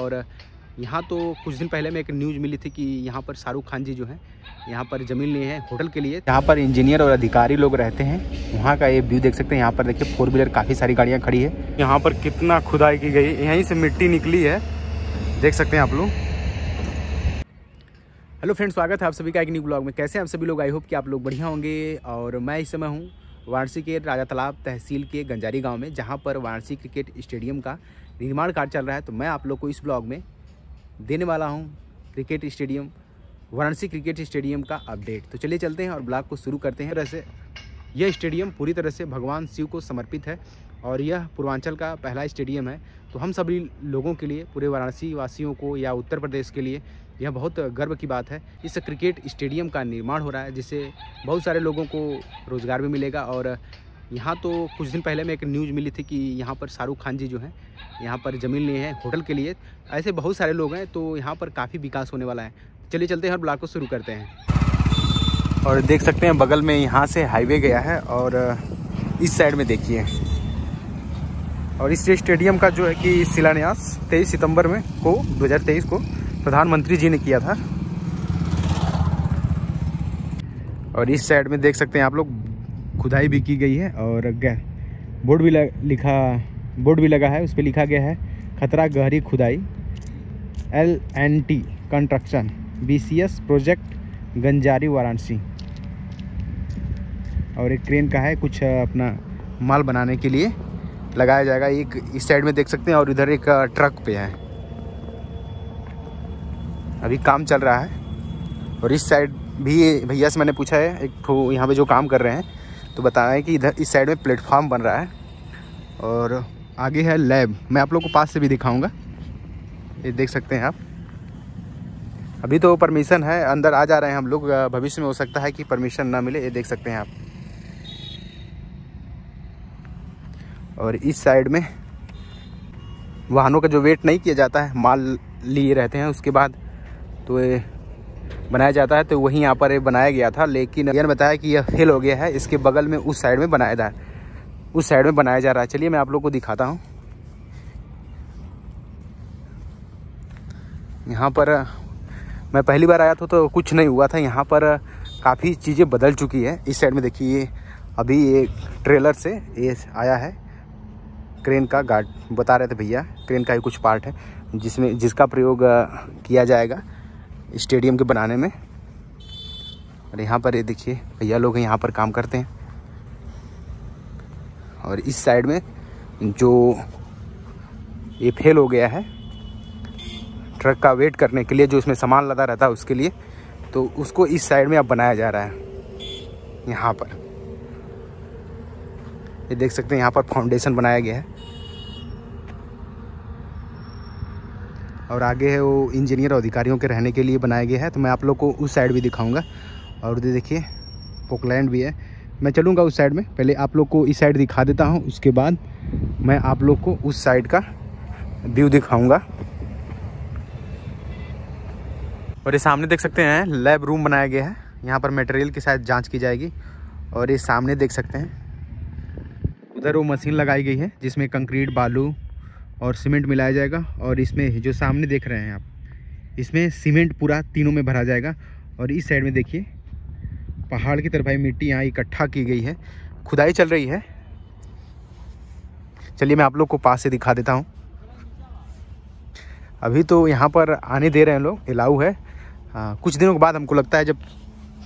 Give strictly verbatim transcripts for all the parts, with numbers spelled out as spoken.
और यहाँ तो कुछ दिन पहले में एक न्यूज़ मिली थी कि यहाँ पर शाहरुख खान जी जो हैं यहाँ पर ज़मीन लिए हैं होटल के लिए। यहाँ पर इंजीनियर और अधिकारी लोग रहते हैं, वहाँ का ये व्यू देख सकते हैं। यहाँ पर देखिए फोर व्हीलर काफ़ी सारी गाड़ियाँ खड़ी है। यहाँ पर कितना खुदाई की गई, यहीं से मिट्टी निकली है, देख सकते हैं आप लोग। हेलो फ्रेंड्स, स्वागत है आप सभी का एक न्यू ब्लॉग में। कैसे हैं आप सभी लोग? आई होप कि आप लोग बढ़िया होंगे। और मैं इस समय हूँ वाराणसी के राजा तालाब तहसील के गंजारी गांव में, जहां पर वाराणसी क्रिकेट स्टेडियम का निर्माण कार्य चल रहा है। तो मैं आप लोग को इस ब्लॉग में देने वाला हूं cricket stadium, Varanasi cricket stadium का अपडेट। तो चलिए चलते हैं और ब्लॉग को शुरू करते हैं। तरह से यह स्टेडियम पूरी तरह से भगवान शिव को समर्पित है और यह पूर्वांचल का पहला स्टेडियम है। तो हम सभी लोगों के लिए, पूरे वाराणसी वासियों को या उत्तर प्रदेश के लिए यह बहुत गर्व की बात है। इस क्रिकेट स्टेडियम का निर्माण हो रहा है, जिससे बहुत सारे लोगों को रोज़गार भी मिलेगा। और यहाँ तो कुछ दिन पहले में एक न्यूज़ मिली थी कि यहाँ पर शाहरुख खान जी जो हैं यहाँ पर ज़मीन लिए हैं होटल के लिए। ऐसे बहुत सारे लोग हैं, तो यहाँ पर काफ़ी विकास होने वाला है। चलिए चलते हैं और ब्लॉग को शुरू करते हैं। और देख सकते हैं बगल में यहाँ से हाईवे गया है और इस साइड में देखिए। और इस स्टेडियम का जो है कि शिलान्यास तेईस सितम्बर में को दो हज़ार तेईस को प्रधानमंत्री जी ने किया था। और इस साइड में देख सकते हैं आप लोग खुदाई भी की गई है और बोर्ड भी लिखा बोर्ड भी लगा है, उस पर लिखा गया है खतरा गहरी खुदाई, L and T construction, BCS project Ganjari Varanasi. और एक क्रेन का है, कुछ अपना माल बनाने के लिए लगाया जाएगा। एक इस साइड में देख सकते हैं और इधर एक ट्रक पे है, अभी काम चल रहा है। और इस साइड भी भैया से मैंने पूछा है, एक ठो यहाँ पे जो काम कर रहे हैं, तो बता रहे हैं कि इधर इस साइड में प्लेटफॉर्म बन रहा है। और आगे है लैब, मैं आप लोग को पास से भी दिखाऊंगा। ये देख सकते हैं आप, अभी तो परमिशन है, अंदर आ जा रहे हैं हम लोग। भविष्य में हो सकता है कि परमिशन ना मिले, ये देख सकते हैं आप। और इस साइड में वाहनों का जो वेट नहीं किया जाता है, माल लिए रहते हैं, उसके बाद तो ये बनाया जाता है। तो वहीं यहाँ पर ये बनाया गया था, लेकिन यह बताया कि यह फेल हो गया है। इसके बगल में उस साइड में बनाया जा रहा है, उस साइड में बनाया जा रहा है। चलिए मैं आप लोग को दिखाता हूँ। यहाँ पर मैं पहली बार आया था तो कुछ नहीं हुआ था, यहाँ पर काफ़ी चीज़ें बदल चुकी है। इस साइड में देखिए, ये अभी ये ट्रेलर से ये आया है, क्रेन का गार्ड बता रहे थे भैया, क्रेन का ही कुछ पार्ट है जिसमें जिसका प्रयोग किया जाएगा स्टेडियम के बनाने में। और यहाँ पर ये देखिए भैया लोग यहाँ पर काम करते हैं। और इस साइड में जो ये फेल हो गया है, ट्रक का वेट करने के लिए जो इसमें सामान लदा रहता है उसके लिए, तो उसको इस साइड में अब बनाया जा रहा है। यहाँ पर ये देख सकते हैं, यहाँ पर फाउंडेशन बनाया गया है। और आगे है वो इंजीनियर और अधिकारियों के रहने के लिए बनाया गया है। तो मैं आप लोग को उस साइड भी दिखाऊंगा। और ये देखिए पोकलैंड भी है, मैं चलूंगा उस साइड में। पहले आप लोग को इस साइड दिखा देता हूं, उसके बाद मैं आप लोग को उस साइड का व्यू दिखाऊंगा। और ये सामने देख सकते हैं लैब रूम बनाया गया है, यहाँ पर मटेरियल के साथ जाँच की जाएगी। और ये सामने देख सकते हैं उधर वो मशीन लगाई गई है जिसमें कंक्रीट, बालू और सीमेंट मिलाया जाएगा। और इसमें जो सामने देख रहे हैं आप, इसमें सीमेंट पूरा तीनों में भरा जाएगा। और इस साइड में देखिए पहाड़ की तरफ भाई मिट्टी यहाँ इकट्ठा की गई है, खुदाई चल रही है। चलिए मैं आप लोग को पास से दिखा देता हूँ। अभी तो यहाँ पर आने दे रहे हैं लोग, अलाउ है। आ, कुछ दिनों के बाद हमको लगता है जब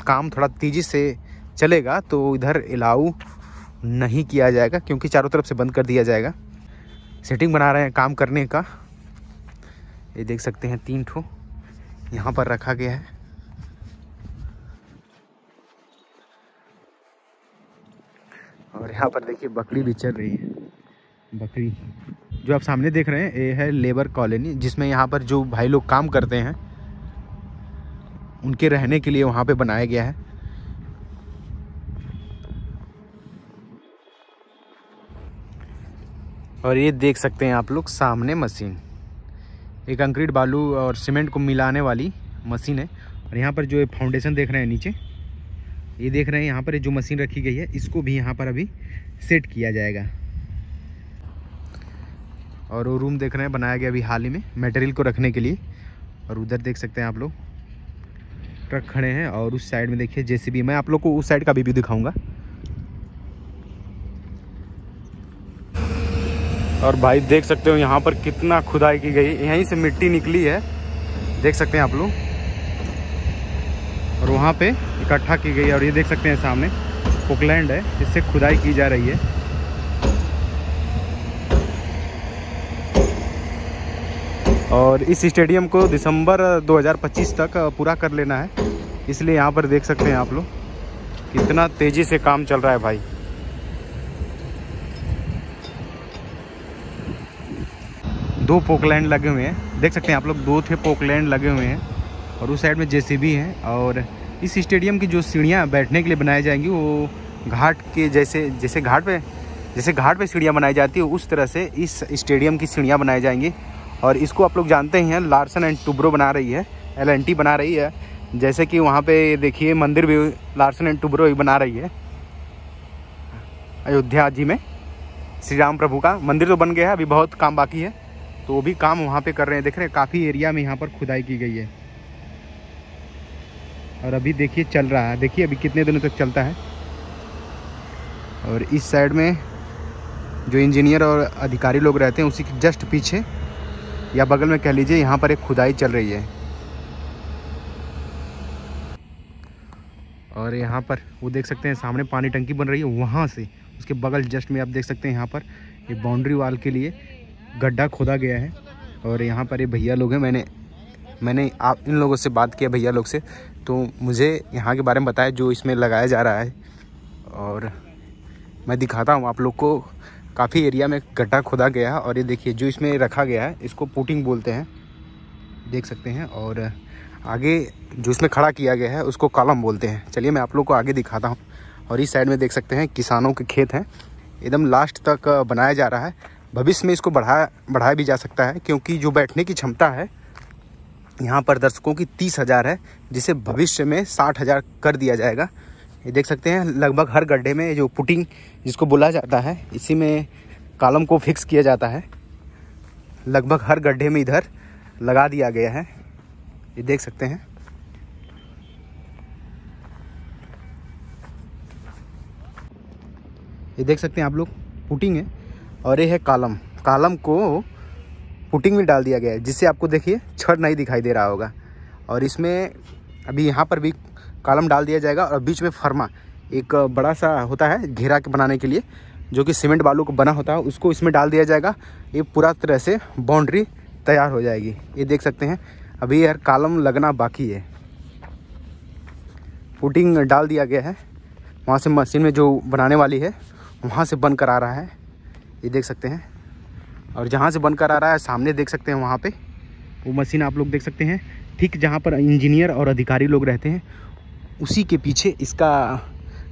काम थोड़ा तेज़ी से चलेगा तो इधर अलाउ नहीं किया जाएगा, क्योंकि चारों तरफ से बंद कर दिया जाएगा। सेटिंग बना रहे हैं काम करने का, ये देख सकते हैं तीन ठो यहाँ पर रखा गया है। और यहाँ पर देखिए बकरी भी चल रही है, बकरी जो आप सामने देख रहे हैं ये है लेबर कॉलोनी, जिसमें यहाँ पर जो भाई लोग काम करते हैं उनके रहने के लिए वहाँ पे बनाया गया है। और ये देख सकते हैं आप लोग सामने मशीन, ये कंक्रीट, बालू और सीमेंट को मिलाने वाली मशीन है। और यहाँ पर जो फाउंडेशन देख रहे हैं नीचे, ये देख रहे हैं यहाँ पर जो मशीन रखी गई है, इसको भी यहाँ पर अभी सेट किया जाएगा। और वो रूम देख रहे हैं बनाया गया अभी हाल ही में मटेरियल को रखने के लिए। और उधर देख सकते हैं आप लोग ट्रक खड़े हैं और उस साइड में देखिए जेसीबी। मैं आप लोग को उस साइड का भी व्यू दिखाऊंगा। और भाई देख सकते हो यहाँ पर कितना खुदाई की गई, यहीं से मिट्टी निकली है, देख सकते हैं आप लोग। और वहाँ पे इकट्ठा की गई। और ये देख सकते हैं सामने पोकलैंड है, इससे खुदाई की जा रही है। और इस स्टेडियम को दिसंबर दो हज़ार पच्चीस तक पूरा कर लेना है, इसलिए यहाँ पर देख सकते हैं आप लोग कितना तेज़ी से काम चल रहा है भाई। दो पोकलैंड लगे हुए हैं, देख सकते हैं आप लोग, दो थे पोकलैंड लगे हुए हैं। और उस साइड में जेसीबी है। और इस स्टेडियम की जो सीढ़ियाँ बैठने के लिए बनाई जाएंगी वो घाट के जैसे जैसे घाट पे जैसे घाट पे सीढ़ियाँ बनाई जाती है उस तरह से इस स्टेडियम की सीढ़ियाँ बनाई जाएंगी। और इसको आप लोग जानते हैं लार्सन एंड टुब्रो बना रही है, एल एन टी बना रही है, जैसे कि वहाँ पर देखिए मंदिर भी लार्सन एंड टुब्रो ही बना रही है। अयोध्या जी में श्री राम प्रभु का मंदिर तो बन गया है, अभी बहुत काम बाकी है, तो वो भी काम वहाँ पे कर रहे हैं। देख रहे हैं काफ़ी एरिया में यहाँ पर खुदाई की गई है। और अभी देखिए चल रहा है, देखिए अभी कितने दिनों तक चलता है। और इस साइड में जो इंजीनियर और अधिकारी लोग रहते हैं उसी के जस्ट पीछे या बगल में कह लीजिए यहाँ पर एक खुदाई चल रही है। और यहाँ पर वो देख सकते हैं सामने पानी टंकी बन रही है, वहाँ से उसके बगल जस्ट में आप देख सकते हैं यहाँ पर ये बाउंड्री वाल के लिए गड्ढा खोदा गया है। और यहाँ पर ये भैया लोग हैं, मैंने मैंने आप इन लोगों से बात किया, भैया लोग से, तो मुझे यहाँ के बारे में बताया जो इसमें लगाया जा रहा है। और मैं दिखाता हूँ आप लोग को, काफ़ी एरिया में गड्ढा खोदा गया है। और ये देखिए जो इसमें रखा गया है इसको पुटिंग बोलते हैं, देख सकते हैं। और आगे जो इसमें खड़ा किया गया है उसको कॉलम बोलते हैं। चलिए मैं आप लोग को आगे दिखाता हूँ। और इस साइड में देख सकते हैं किसानों के खेत हैं, एकदम लास्ट तक बनाया जा रहा है। भविष्य में इसको बढ़ाया बढ़ाया भी जा सकता है, क्योंकि जो बैठने की क्षमता है यहाँ पर दर्शकों की तीस हज़ार है, जिसे भविष्य में साठ हज़ार कर दिया जाएगा। ये देख सकते हैं लगभग हर गड्ढे में जो पुटिंग जिसको बोला जाता है, इसी में कॉलम को फिक्स किया जाता है, लगभग हर गड्ढे में इधर लगा दिया गया है, ये देख सकते हैं। ये देख सकते हैं आप लोग पुटिंग है और ये है कॉलम, कॉलम को पुटिंग में डाल दिया गया है, जिससे आपको देखिए छड़ नहीं दिखाई दे रहा होगा। और इसमें अभी यहाँ पर भी कॉलम डाल दिया जाएगा। और बीच में फर्मा एक बड़ा सा होता है घेरा के बनाने के लिए, जो कि सीमेंट बालू को बना होता है, उसको इसमें डाल दिया जाएगा। ये पूरा तरह से बाउंड्री तैयार हो जाएगी। ये देख सकते हैं अभी यार कॉलम लगना बाकी है, पुटिंग डाल दिया गया है, वहाँ से मशीन में जो बनाने वाली है वहाँ से बन कर आ रहा है, ये देख सकते हैं। और जहाँ से बनकर आ रहा है सामने देख सकते हैं वहाँ पे वो मशीन आप लोग देख सकते हैं, ठीक जहाँ पर इंजीनियर और अधिकारी लोग रहते हैं उसी के पीछे इसका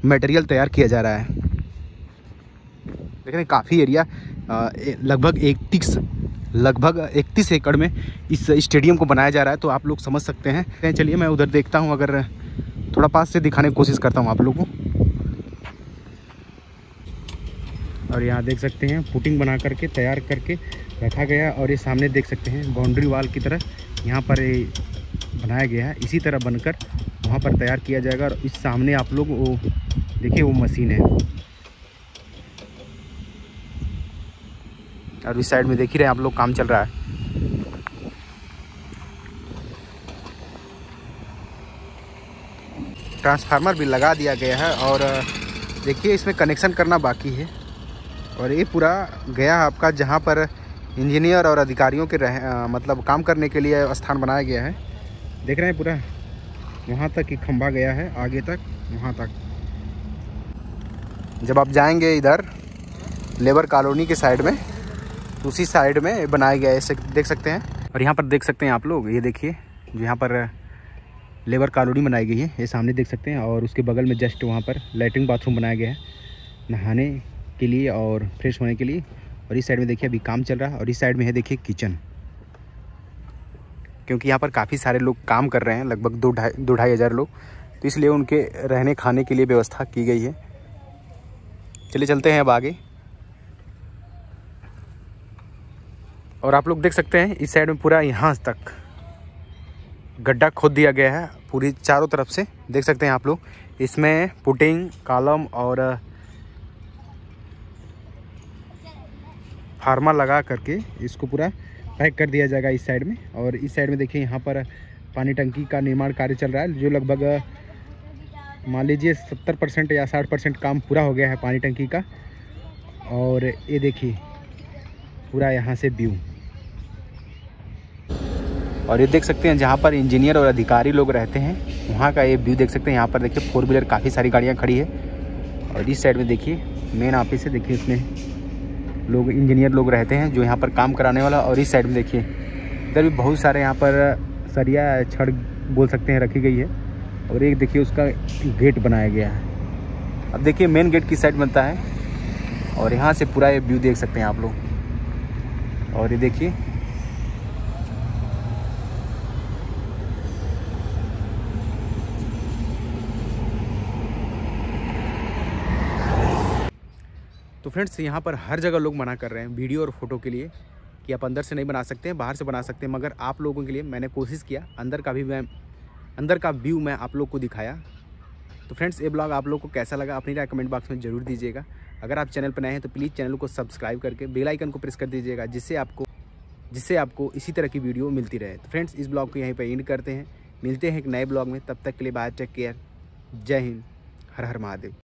मटेरियल तैयार किया जा रहा है। देख रहे हैं काफ़ी एरिया, लगभग इकतीस लगभग इकतीस एकड़ में इस स्टेडियम को बनाया जा रहा है, तो आप लोग समझ सकते हैं। चलिए मैं उधर देखता हूँ, अगर थोड़ा पास से दिखाने की कोशिश करता हूँ आप लोग को। और यहाँ देख सकते हैं पुटिंग बना करके तैयार करके रखा गया। और ये सामने देख सकते हैं बाउंड्री वाल की तरह यहाँ पर बनाया गया है, इसी तरह बनकर वहाँ पर तैयार किया जाएगा। और इस सामने आप लोग वो देखिए वो मशीन है। और इस साइड में देख ही रहे हैं आप लोग काम चल रहा है। ट्रांसफार्मर भी लगा दिया गया है और देखिए इसमें कनेक्शन करना बाकी है। और ये पूरा गया आपका जहाँ पर इंजीनियर और अधिकारियों के रह आ, मतलब काम करने के लिए स्थान बनाया गया है। देख रहे हैं पूरा वहाँ तक ही खंभा गया है, आगे तक वहाँ तक। जब आप जाएंगे इधर लेबर कॉलोनी के साइड में तो उसी साइड में बनाया गया है, देख सकते हैं। और यहाँ पर देख सकते हैं आप लोग, ये देखिए जो यहाँ पर लेबर कॉलोनी बनाई गई है ये सामने देख सकते हैं। और उसके बगल में जस्ट वहाँ पर लेटरिन बाथरूम बनाया गया है नहाने के लिए और फ्रेश होने के लिए। और इस साइड में देखिए अभी काम चल रहा है। और इस साइड में है देखिए किचन, क्योंकि यहाँ पर काफ़ी सारे लोग काम कर रहे हैं, लगभग दो ढाई दो ढाई हज़ार लोग, तो इसलिए उनके रहने खाने के लिए व्यवस्था की गई है। चलिए चलते हैं अब आगे। और आप लोग देख सकते हैं इस साइड में पूरा यहाँ तक गड्ढा खोद दिया गया है पूरी चारों तरफ से, देख सकते हैं आप लोग। इसमें पुटिंग, कालम और फार्मा लगा करके इसको पूरा पैक कर दिया जाएगा इस साइड में। और इस साइड में देखिए यहाँ पर पानी टंकी का निर्माण कार्य चल रहा है, जो लगभग मान लीजिए सत्तर परसेंट या साठ परसेंट काम पूरा हो गया है पानी टंकी का। और ये देखिए पूरा यहाँ से व्यू, और ये देख सकते हैं जहाँ पर इंजीनियर और अधिकारी लोग रहते हैं वहाँ का ये व्यू देख सकते हैं। यहाँ पर देखिए फोर व्हीलर काफ़ी सारी गाड़ियाँ खड़ी है। और इस साइड में देखिए मेन ऑफिस है, देखिए इसमें लोग इंजीनियर लोग रहते हैं जो यहाँ पर काम कराने वाला। और इस साइड में देखिए इधर भी बहुत सारे यहाँ पर सरिया छड़ बोल सकते हैं रखी गई है। और एक देखिए उसका गेट बनाया गया है। अब देखिए मेन गेट किस साइड बनता है और यहाँ से पूरा ये व्यू देख सकते हैं आप लोग। और ये देखिए तो फ्रेंड्स यहाँ पर हर जगह लोग मना कर रहे हैं वीडियो और फोटो के लिए कि आप अंदर से नहीं बना सकते हैं, बाहर से बना सकते हैं। मगर आप लोगों के लिए मैंने कोशिश किया, अंदर का भी मैं अंदर का व्यू मैं आप लोग को दिखाया। तो फ्रेंड्स ये ब्लॉग आप लोग को कैसा लगा अपनी राय कमेंट बॉक्स में ज़रूर दीजिएगा। अगर आप चैनल पर नए हैं तो प्लीज़ चैनल को सब्सक्राइब करके बेल आइकन को प्रेस कर दीजिएगा, जिससे आपको जिससे आपको इसी तरह की वीडियो मिलती रहे। तो फ्रेंड्स इस ब्लॉग को यहीं पर एंड करते हैं, मिलते हैं एक नए ब्लॉग में। तब तक के लिए बाय, टेक केयर, जय हिंद, हर हर महादेव।